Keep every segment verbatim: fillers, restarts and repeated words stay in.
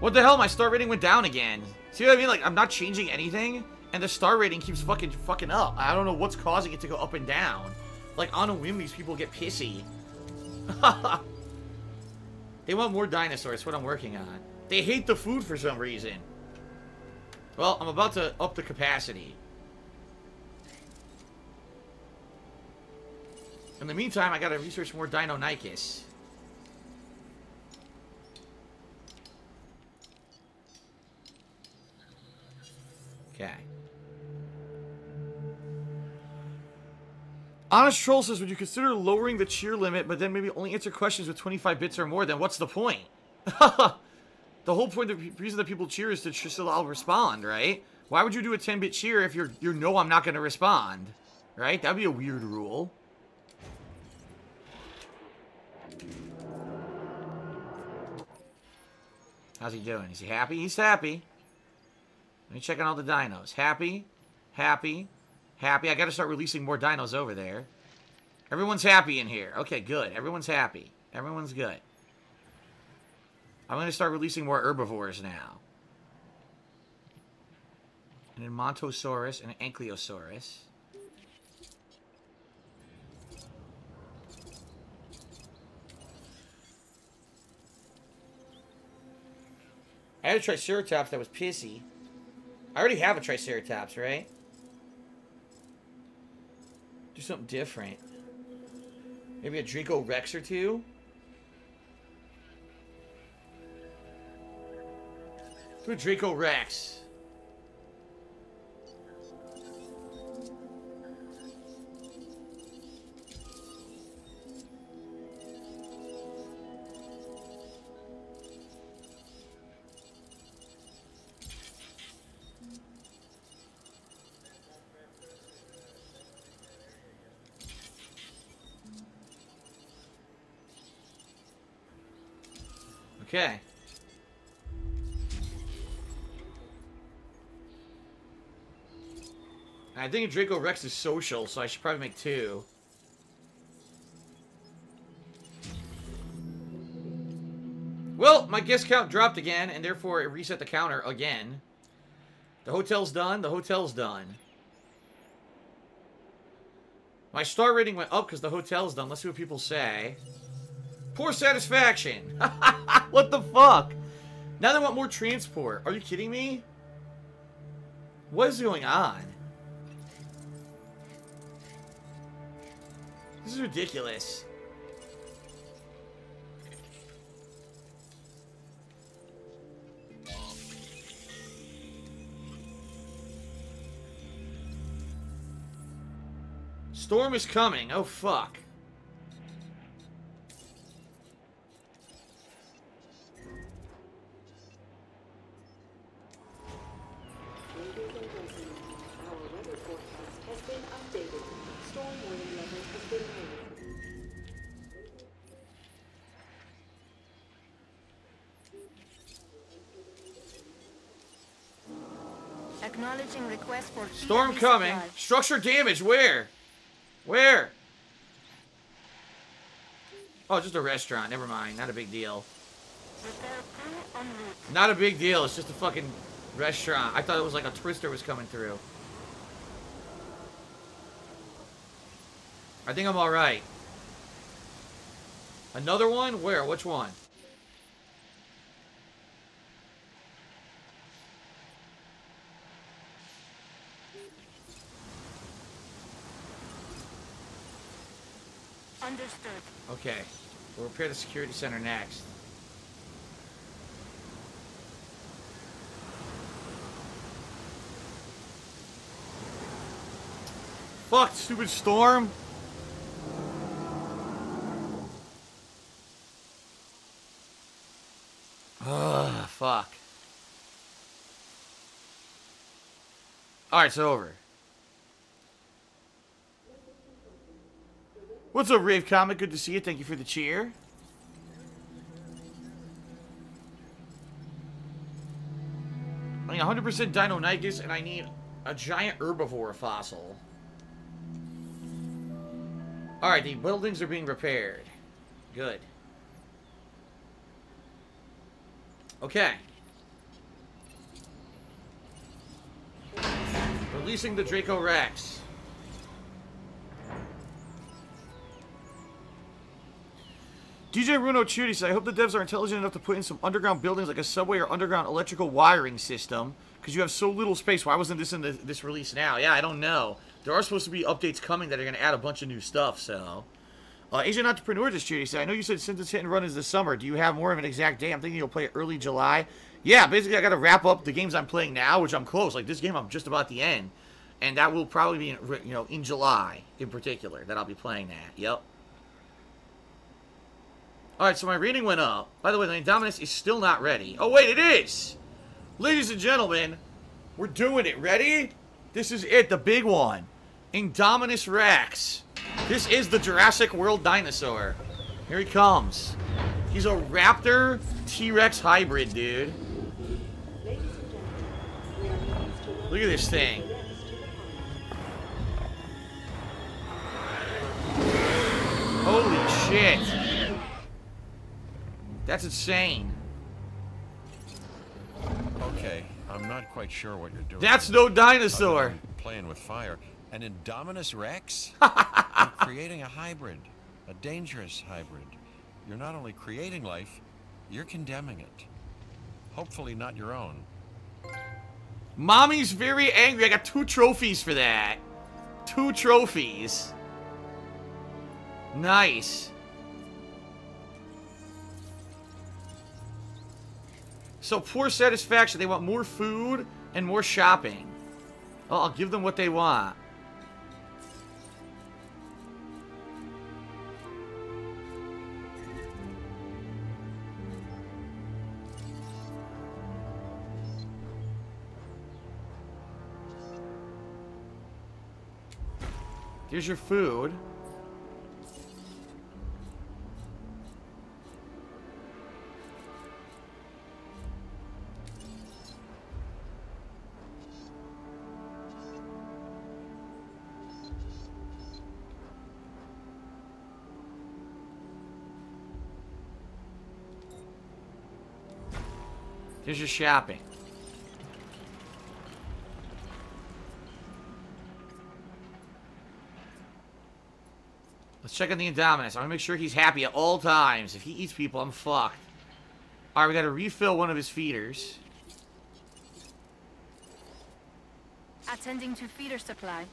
What the hell? My star rating went down again. See what I mean? Like, I'm not changing anything, and the star rating keeps fucking fucking up. I don't know what's causing it to go up and down. Like, on a whim, these people get pissy. They want more dinosaurs. That's what I'm working on. They hate the food for some reason. Well, I'm about to up the capacity. In the meantime, I gotta research more Deinonychus. Okay. Honest Troll says, would you consider lowering the cheer limit, but then maybe only answer questions with twenty-five bits or more? Then what's the point? The whole point, the reason that people cheer is to just allow respond, right? Why would you do a ten bit cheer if you're, you know I'm not going to respond? Right? That'd be a weird rule. How's he doing? Is he happy? He's happy. Let me check on all the dinos. Happy. Happy. Happy. I gotta start releasing more dinos over there. Everyone's happy in here. Okay, good. Everyone's happy. Everyone's good. I'm gonna start releasing more herbivores now. And then Montosaurus and an Ankylosaurus. I had a Triceratops that was pissy. I already have a Triceratops, right? Do something different. Maybe a Draco Rex or two? Do a Draco Rex. Okay. I think Draco Rex is social, so I should probably make two. Well, my guest count dropped again, and therefore it reset the counter again. The hotel's done. The hotel's done. My star rating went up because the hotel's done. Let's see what people say. Poor satisfaction. What the fuck? Now they want more transport. Are you kidding me? What is going on? This is ridiculous. Storm is coming. Oh, fuck. Storm coming. Structure damage. Where? Where? Oh, just a restaurant. Never mind. Not a big deal. Not a big deal. It's just a fucking restaurant. I thought it was like a twister was coming through. I think I'm alright. Another one? Where? Which one? Understood. Okay. We'll repair the security center next. Fuck, stupid storm. Ugh, fuck. Alright, it's over. What's up, Rave Comic? Good to see you. Thank you for the cheer. I need one hundred percent Deinonychus, and I need a giant herbivore fossil. Alright, the buildings are being repaired. Good. Okay. releasing the Draco Rex. D J Runo Chirty said, I hope the devs are intelligent enough to put in some underground buildings like a subway or underground electrical wiring system. Because you have so little space. Why wasn't this in the, this release now? Yeah, I don't know. There are supposed to be updates coming that are going to add a bunch of new stuff, so... Uh, Asian Entrepreneur just cheered. He said, I know you said since it's hit and run is this summer. Do you have more of an exact day? I'm thinking you'll play it early July. Yeah, basically I got to wrap up the games I'm playing now, which I'm close. Like, this game I'm just about the end. And that will probably be, in, you know, in July in particular that I'll be playing that. Yep. Alright, so my rating went up. By the way, the Indominus is still not ready. Oh, wait, it is! Ladies and gentlemen, we're doing it. Ready? This is it, the big one. Indominus Rex. This is the Jurassic World dinosaur. Here he comes. He's a raptor T-Rex hybrid, dude. Look at this thing. Holy shit. That's insane. Okay, I'm not quite sure what you're doing. That's no dinosaur. Playing with fire. An Indominus Rex? You're creating a hybrid. A dangerous hybrid. You're not only creating life, you're condemning it. Hopefully not your own. Mommy's very angry. I got two trophies for that. Two trophies. Nice. So, poor satisfaction. They want more food and more shopping. Oh, I'll give them what they want. Here's your food. Here's your shopping. Let's check on the Indominus. I want to make sure he's happy at all times. If he eats people, I'm fucked. Alright, we gotta refill one of his feeders. Attending to feeder supply.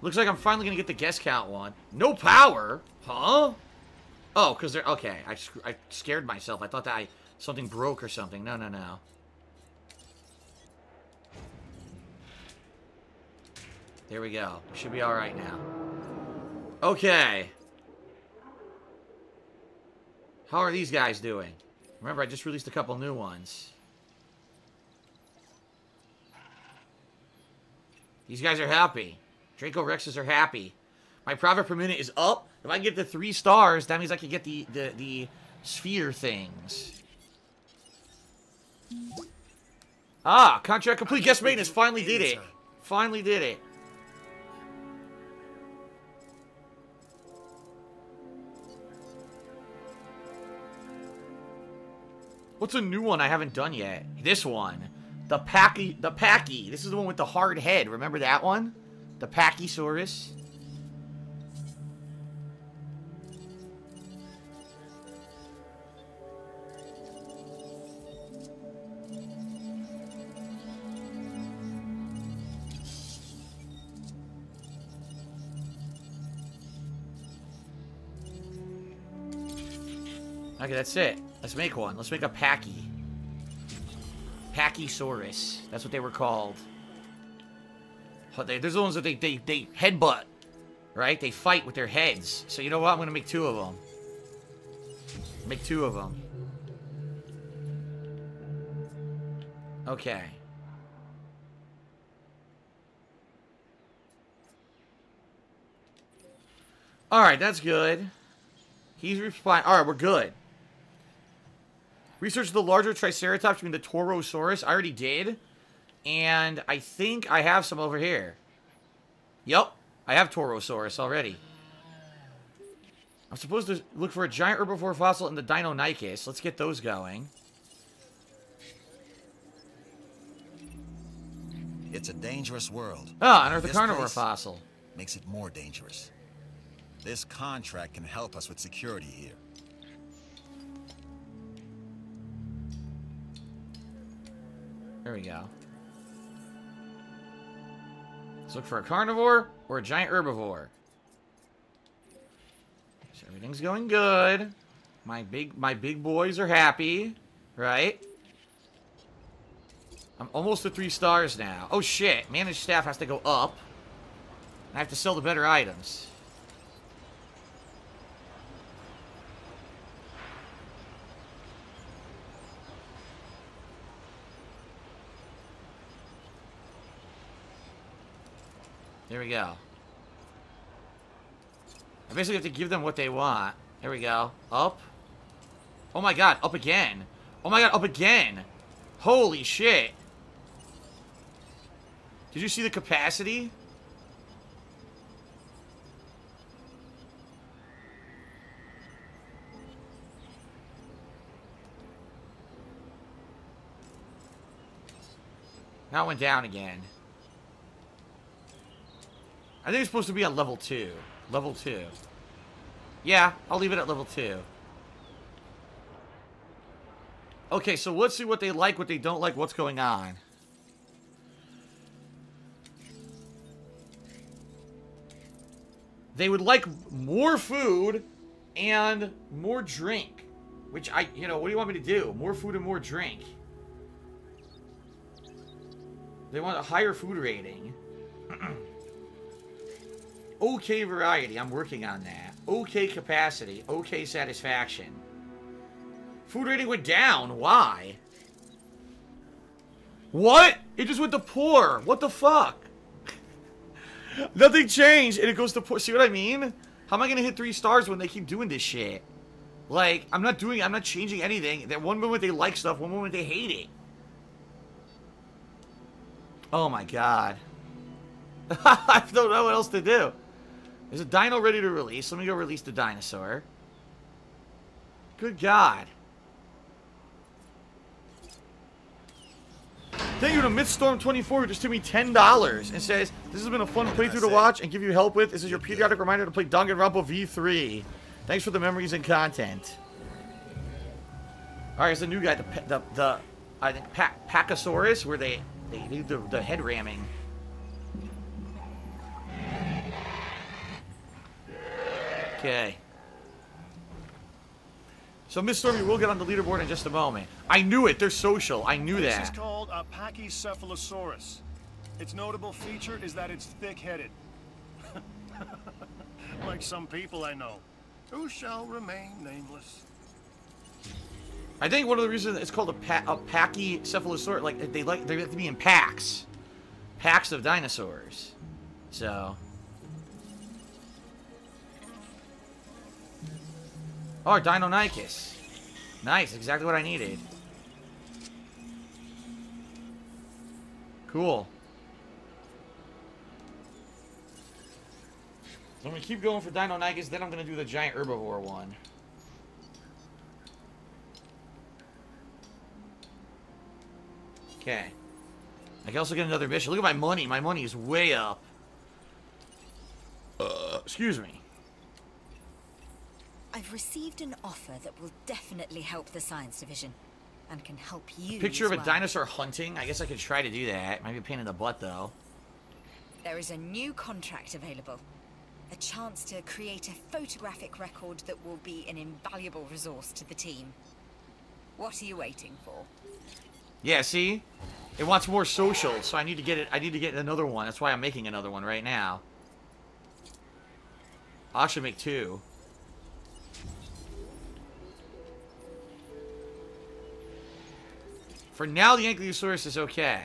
Looks like I'm finally gonna get the guest count one. No power? Huh? Oh, because they're... Okay, I, I scared myself. I thought that I... Something broke or something. No, no, no. There we go. We should be all right now. Okay. How are these guys doing? Remember, I just released a couple new ones. These guys are happy. Draco Rexes are happy. My profit per minute is up. If I can get the three stars, that means I can get the, the, the sphere things. Ah, contract complete. Guest maintenance finally did it. Finally did it. What's a new one I haven't done yet? This one. The Pachy. The Pachy. This is the one with the hard head. Remember that one? The Pachycephalosaurus. Okay, that's it. Let's make one. Let's make a Pachy. Pachysaurus. That's what they were called. There's the ones that they, they, they headbutt. Right? They fight with their heads. So you know what? I'm going to make two of them. Make two of them. Okay. Alright, that's good. He's replying. Alright, we're good. Research the larger Triceratops, I mean the Torosaurus. I already did. And I think I have some over here. Yep. I have Torosaurus already. I'm supposed to look for a giant herbivore fossil in the Deinonychus. Let's get those going. It's a dangerous world. Ah, unearth the carnivore fossil. Makes it more dangerous. This contract can help us with security here. There we go. Let's look for a carnivore or a giant herbivore. So everything's going good. My big, my big boys are happy, right? I'm almost to three stars now. Oh shit! Managed staff has to go up. I have to sell the better items. There we go. I basically have to give them what they want. There we go. Up. Oh my god, up again. Oh my god, up again. Holy shit. Did you see the capacity? Now it went down again. I think it's supposed to be at level two. Level two. Yeah, I'll leave it at level two. Okay, so let's see what they like, what they don't like, what's going on. They would like more food and more drink. Which I, you know, what do you want me to do? More food and more drink. They want a higher food rating. Okay variety, I'm working on that. Okay capacity, okay satisfaction. Food rating went down, why? What? It just went to poor, what the fuck? Nothing changed and it goes to poor, see what I mean? How am I gonna hit three stars when they keep doing this shit? Like, I'm not doing, I'm not changing anything. That one moment they like stuff, one moment they hate it. Oh my god. I don't know what else to do. There's a dino ready to release. Let me go release the dinosaur. Good God. Thank you to Mythstorm twenty-four who just took me ten dollars and says, this has been a fun playthrough to watch and give you help with. This is your periodic reminder to play Danganronpa V three. Thanks for the memories and content. Alright, there's a new guy. The, the, the I think, Pachycephalosaurus, where they, they do the, the head ramming. Okay. So Miss Stormy will get on the leaderboard in just a moment. I knew it. They're social. I knew that. This is called a Pachycephalosaurus. Its notable feature is that it's thick-headed. Like some people I know, who shall remain nameless. I think one of the reasons it's called a, pa a Pachycephalosaurus, like they like they have to be in packs, packs of dinosaurs. So. Oh, Deinonychus. Nice, exactly what I needed. Cool. So I'm going to keep going for Deinonychus, then I'm going to do the giant herbivore one. Okay. I can also get another mission. Look at my money. My money is way up. Uh, excuse me. I've received an offer that will definitely help the science division, and can help you. A picture of well. a dinosaur hunting? I guess I could try to do that. Might be a pain in the butt, though. There is a new contract available. A chance to create a photographic record that will be an invaluable resource to the team. What are you waiting for? Yeah, see? It wants more social, so I need to get it. I need to get another one. That's why I'm making another one right now. I should make two. For now, the Ankylosaurus is okay.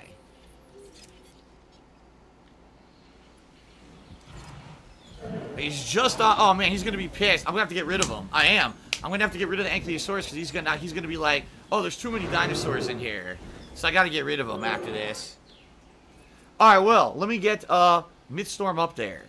He's just on. Oh man, he's gonna be pissed. I'm gonna have to get rid of him. I am. I'm gonna have to get rid of the Ankylosaurus because he's gonna he's gonna be like, oh, there's too many dinosaurs in here, so I gotta get rid of him after this. All right, well, let me get uh Mythstorm up there.